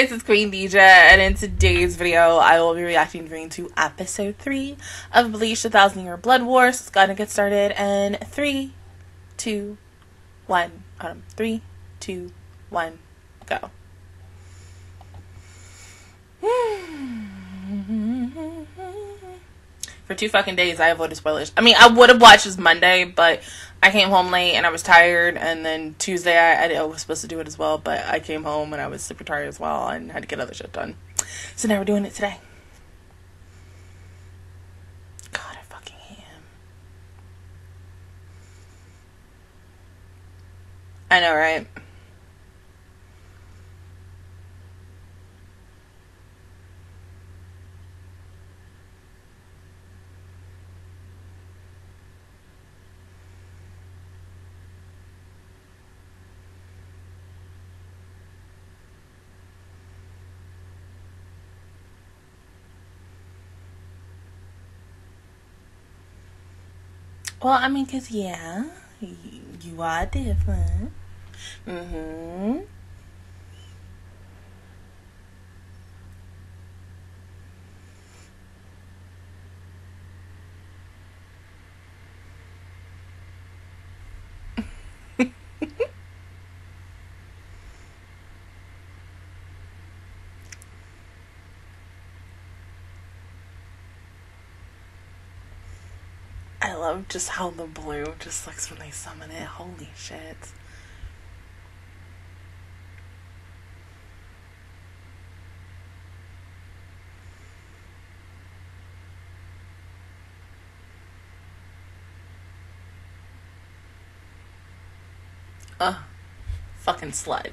guys, it's Queen Deja, and in today's video, I will be reacting to episode 3 of Bleach, the 1000-Year Blood War. So it's gonna get started in 3, 2, 1, 3, 2, 1, go. For 2 fucking days, I avoided spoilers. I mean, I would have watched this Monday, but I came home late and I was tired, and then Tuesday I was supposed to do it as well, but I came home and I was super tired as well and had to get other shit done. So now we're doing it today. God, I fucking hate him. I know, right? Well, I mean, because, yeah, you are different. I love just how the blue just looks when they summon it. Holy shit. Fucking slut.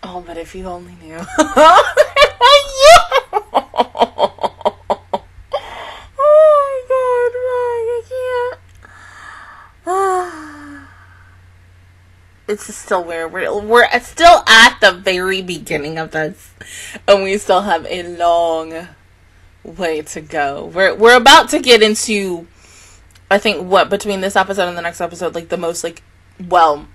Oh, but if you only knew. Oh my god, I can't. It's still weird. We're still at the very beginning of this, and we still have a long way to go. We're about to get into, I think, what between this episode and the next episode, like the most, like, well,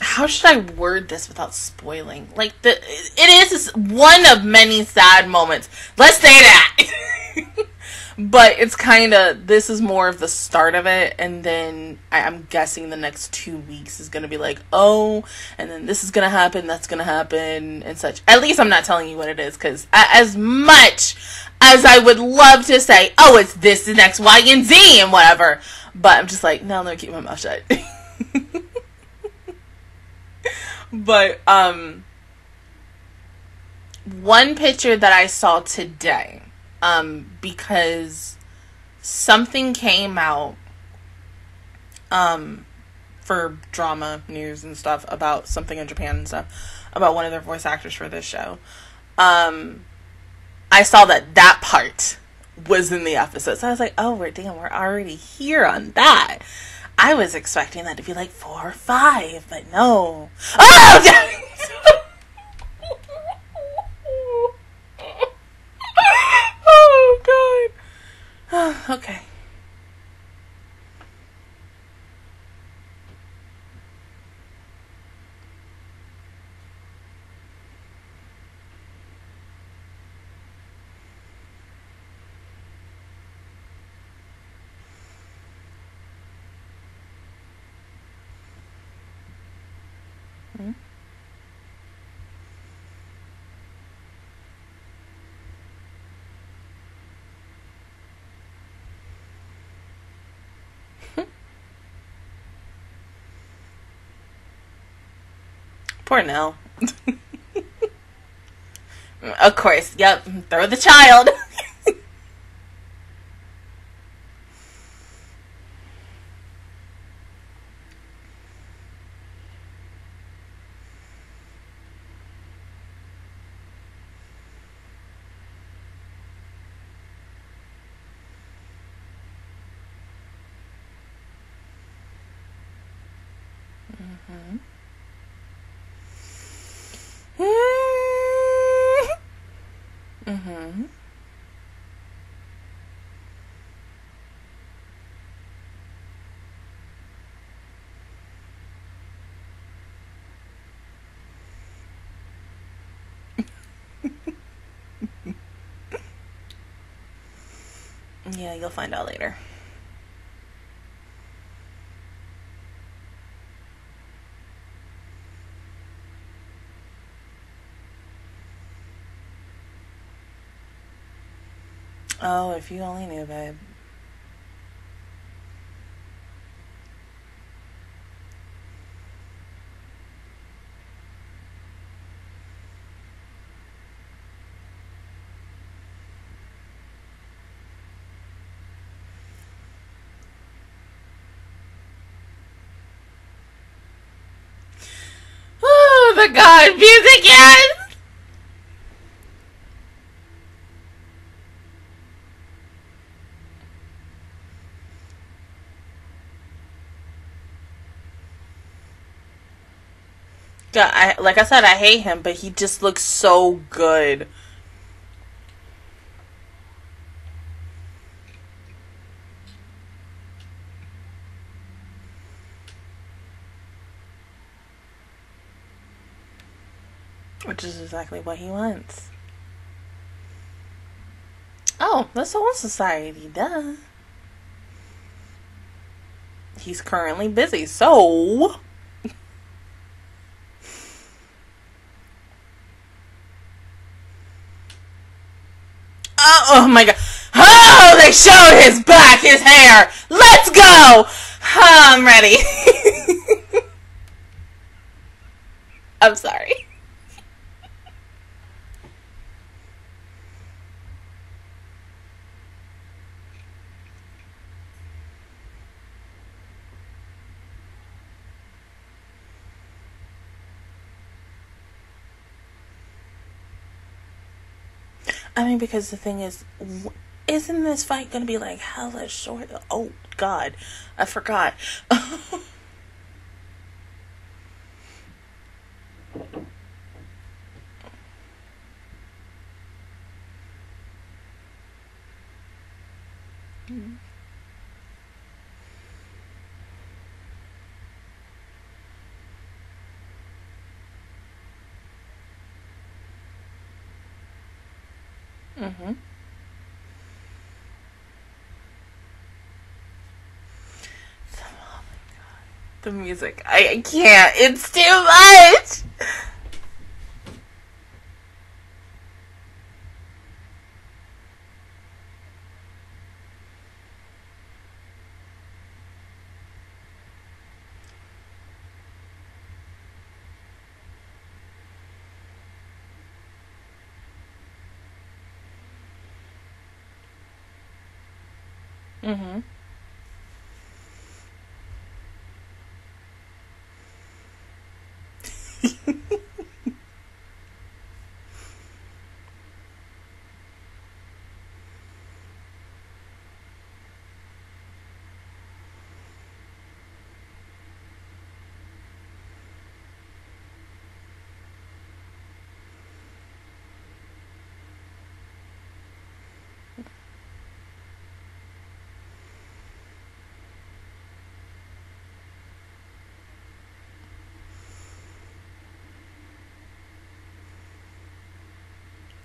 how should I word this without spoiling? Like, it is one of many sad moments. Let's say that. But it's kind of, this is more of the start of it. And then I'm guessing the next 2 weeks is going to be like, oh, and then this is going to happen, that's going to happen, and such. At least I'm not telling you what it is. Because as much as I would love to say, oh, it's this, the next Y and Z and whatever. But I'm just like, no, I'm going to keep my mouth shut. But, one picture that I saw today, because something came out, for drama news and stuff about something in Japan and stuff, about one of their voice actors for this show, I saw that part was in the episode, so I was like, oh, we're already here on that. I was expecting that to be like 4 or 5, but no. Oh! Yeah. Oh, God. Oh, okay. Poor Nell. Of course, yep, throw the child. Yeah, you'll find out later. Oh, if you only knew, babe. Oh my God, music, yes! God, like I said, I hate him, but he just looks so good. Which is exactly what he wants. Oh, the Soul Society, duh. He's currently busy, so... Oh my God. Oh, they showed his back, his hair. Let's go. I'm ready. I'm sorry. I mean, because the thing is, isn't this fight going to be like hella short? Oh, God. I forgot. The music. I can't. It's too much.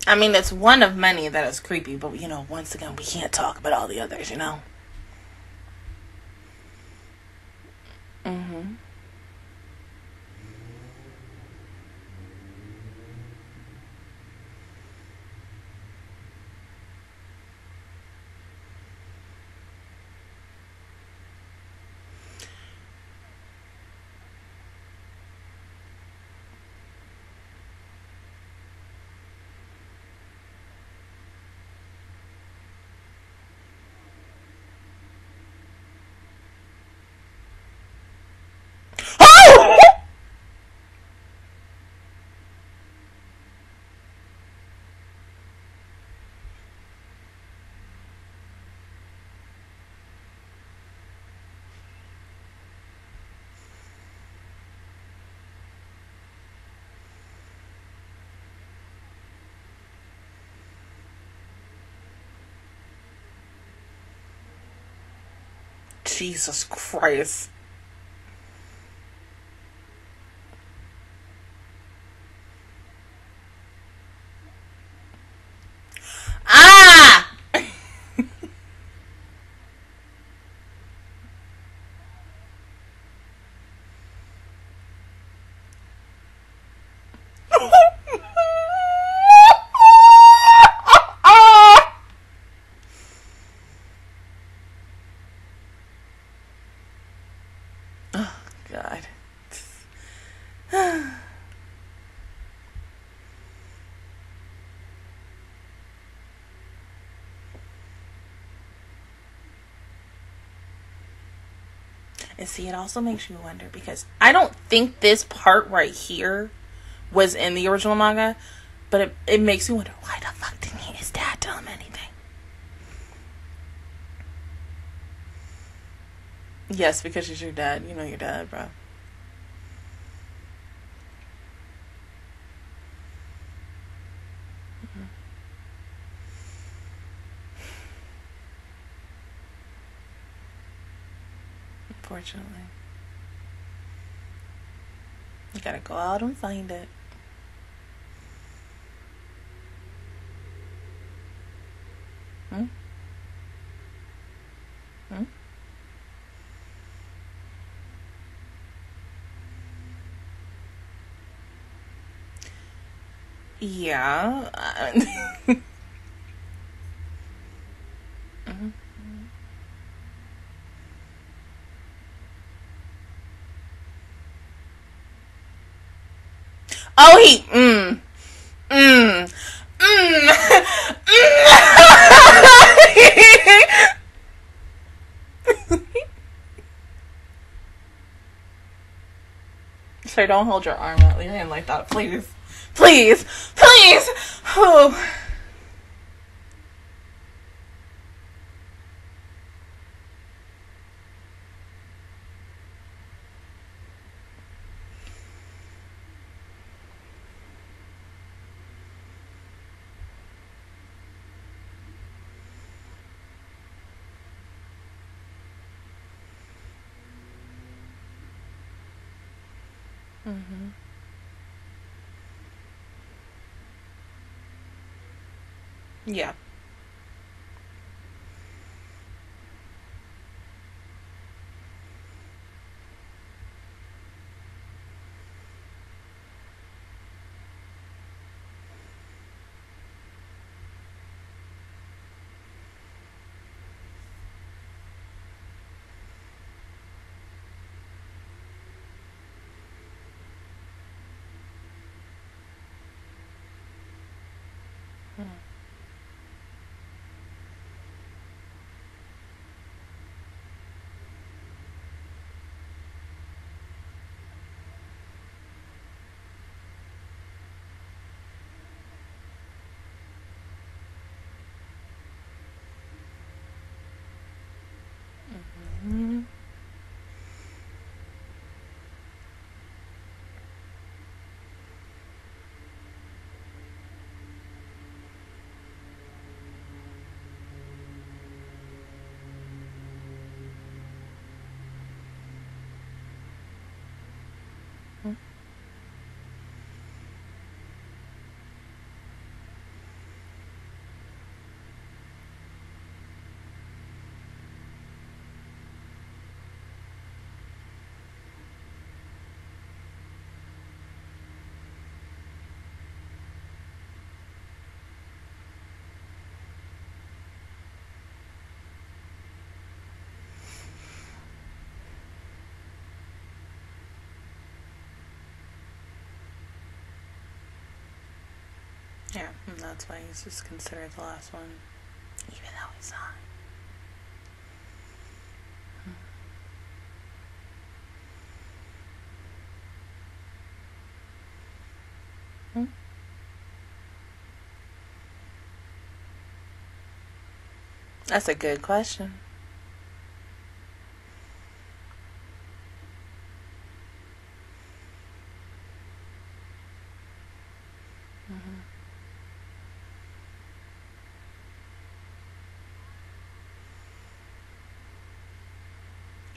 I mean, it's one of many that is creepy, but, you know, once again, we can't talk about all the others, you know? Mm-hmm. Jesus Christ. Ah! And see, it also makes you wonder, because I don't think this part right here was in the original manga, but it makes you wonder, why the fuck didn't his dad tell him anything? Yes, because he's your dad. You know your dad, bro. Unfortunately, you gotta go out and find it. Yeah. Oh, he, Sir, don't hold your arm out your hand like that, please. Please, please. Oh. Yeah. Yeah, and that's why he's just considered the last one, even though he's not. That's a good question.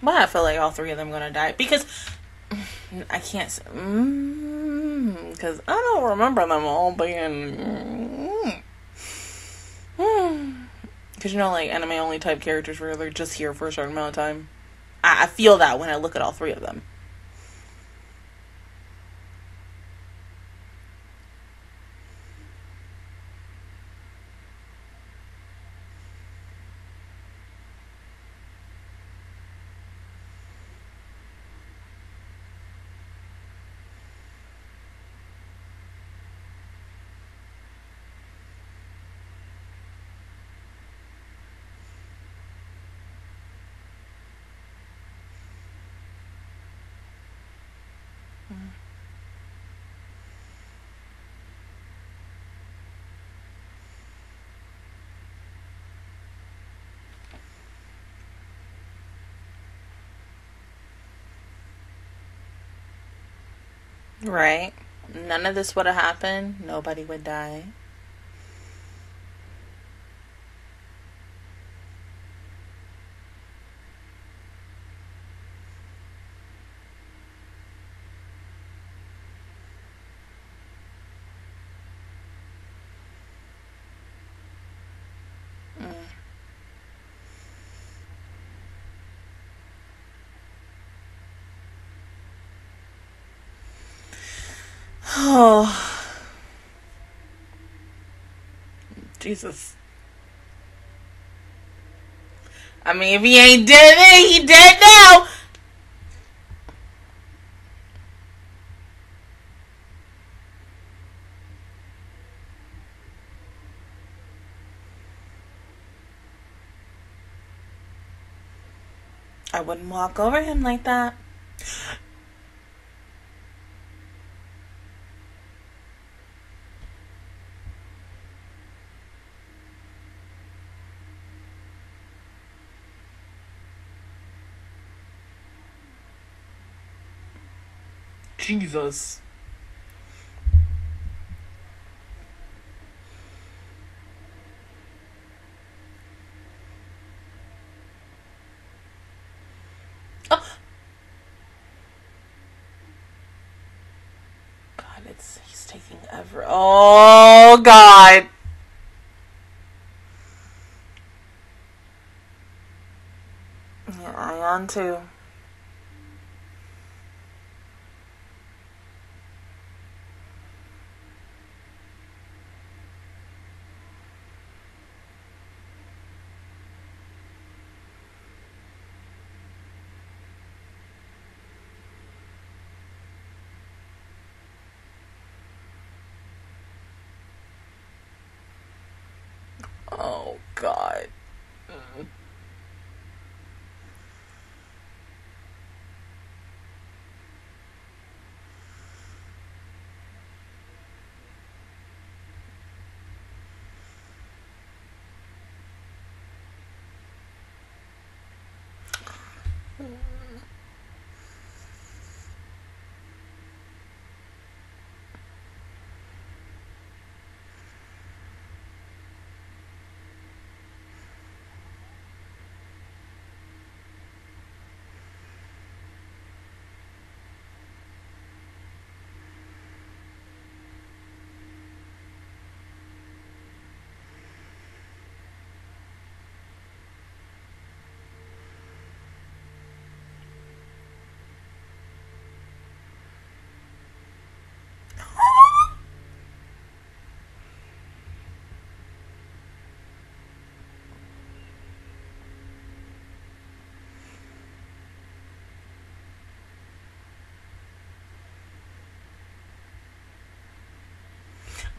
Well, I feel like all three of them gonna die because I can't say, because I don't remember them all being because, you know, like anime only type characters where they're just here for a certain amount of time. I feel that when I look at all three of them. Right. None of this would have happened. Nobody would die. Oh, Jesus. I mean, if he ain't dead then, he dead now. I wouldn't walk over him like that. Jesus. Oh. God, he's taking ever. Oh, God. Yeah, I on too. Oh, God.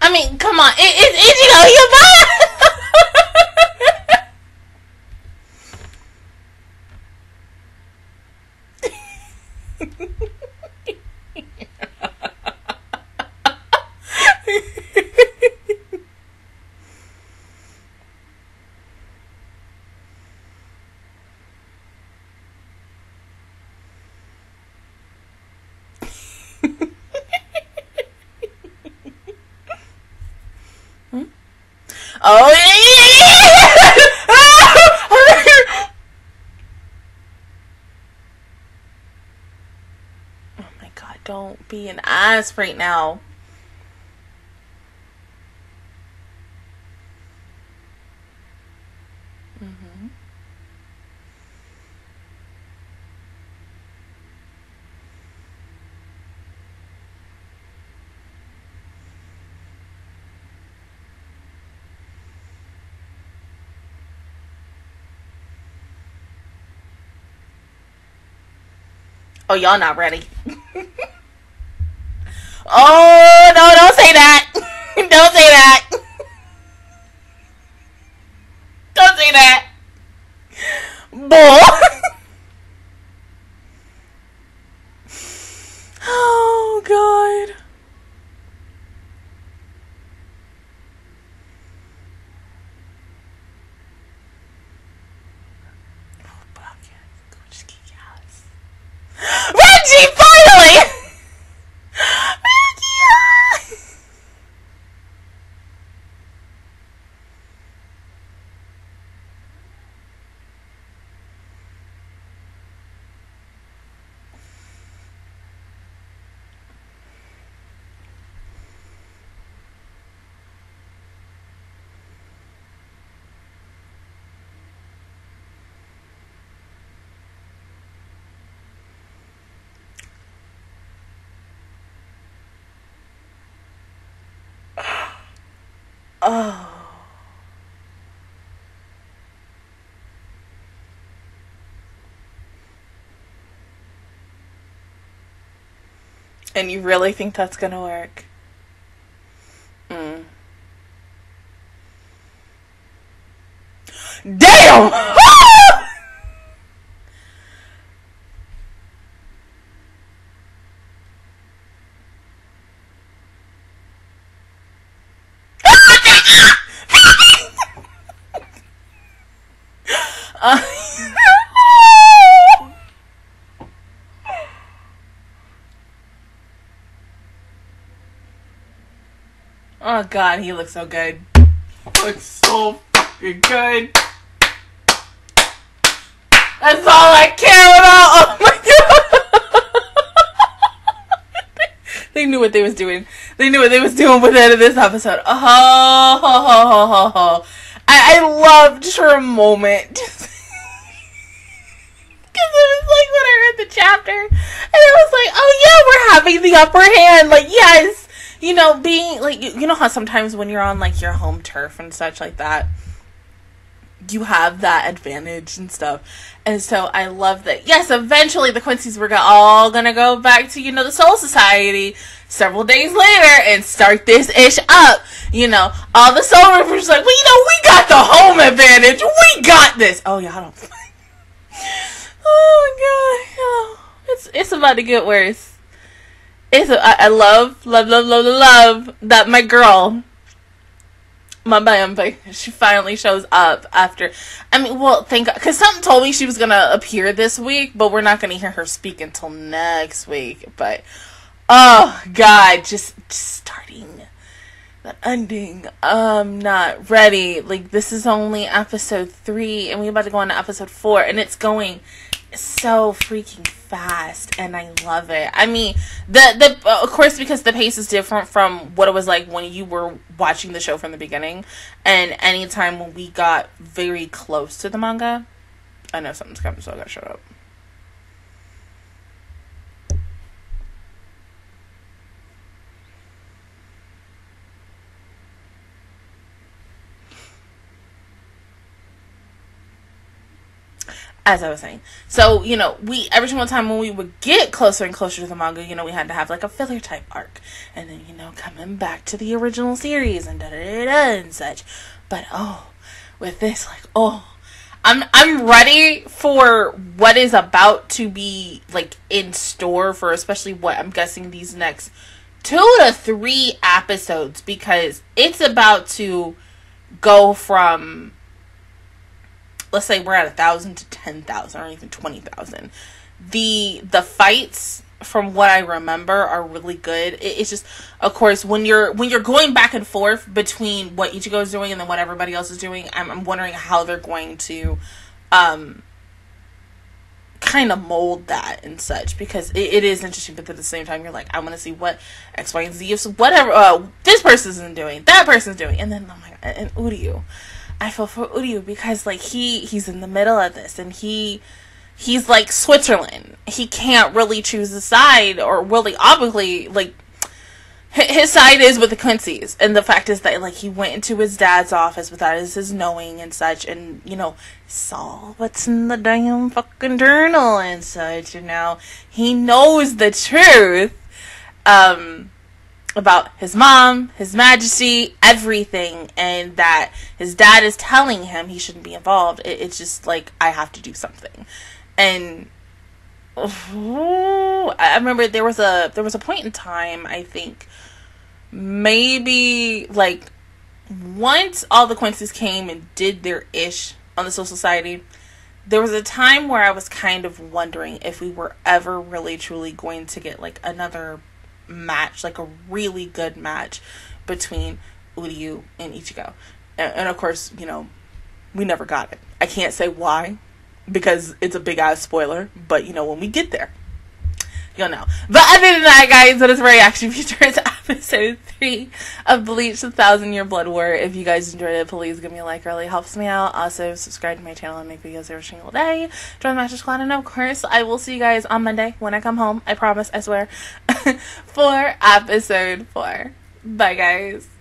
I mean, come on, it's Ichigo, you oh, yeah. God, don't be an ass right now. Oh, y'all not ready. Oh, no, don't say that. Don't say that. Don't say that. Boy. Oh, God. Reggie, finally! Reggie! Oh. And you really think that's gonna work? Damn! Oh God, he looks so good. Looks so fucking good. That's all I care about. Oh my God. They knew what they was doing. They knew what they was doing with the end of this episode. Oh, ho, ho, ho, ho, ho. I loved her moment. Chapter, and it was like, oh yeah, we're having the upper hand, like, yes, you know, being like, you know how sometimes when you're on like your home turf and such like that, you have that advantage and stuff. And so I love that. Yes, eventually the Quincy's were all gonna go back to, you know, the Soul Society several days later and start this ish up. You know, all the Soul Reapers like, well, you know, we got the home advantage, we got this. Oh yeah, I don't. Oh God, oh, it's about to get worse. I love that my girl, my vampire, she finally shows up after. I mean, well, thank God, because something told me she was gonna appear this week, but we're not gonna hear her speak until next week. But oh God, just starting that ending. Not ready. Like, this is only episode 3, and we're about to go on to episode 4, and it's going so freaking fast, and I love it. I mean, of course, because the pace is different from what it was like when you were watching the show from the beginning, and anytime when we got very close to the manga, I know something's coming, so I gotta shut up. As I was saying, so, you know, every single time when we would get closer and closer to the manga, you know, we had to have like a filler type arc, and then, you know, coming back to the original series and da da da, da and such. But oh, with this, like, oh, I'm ready for what is about to be like in store for, especially what I'm guessing these next 2 to 3 episodes, because it's about to go from, let's say we're at 1,000 to 10,000 or even 20,000. The fights, from what I remember, are really good. It's just, of course, when you're going back and forth between what Ichigo is doing and then what everybody else is doing, I'm wondering how they're going to kind of mold that and such, because it is interesting, but at the same time you're like, I want to see what X, Y, and Z, if whatever this person's doing, that person's doing, and then, oh my god, and Uryu, I feel for Uryu, because like he's in the middle of this, and he's like Switzerland. He can't really choose a side, or really obviously, like, his side is with the Quincy's, and the fact is that, like, he went into his dad's office without his knowing and such, and, you know, saw what's in the damn fucking journal and such, and now he knows the truth, about his mom, his majesty, everything, and that his dad is telling him he shouldn't be involved. It's just, like, I have to do something, and... Oh, I remember there was a point in time, I think maybe like once all the Quincy's came and did their ish on the Soul Society, there was a time where I was kind of wondering if we were ever really truly going to get like another match, like a really good match between Uryu and Ichigo, and of course, you know, we never got it. I can't say why, because it's a big ass spoiler, but you know, when we get there, you'll know. But other than that, guys, that is my reaction feature to episode 3 of Bleach, the 1000-Year Blood War. If you guys enjoyed it, please give me a like, it really helps me out. Also, subscribe to my channel and make videos every single day. Join the Master Squad, and of course, I will see you guys on Monday when I come home. I promise, I swear, for episode 4. Bye, guys.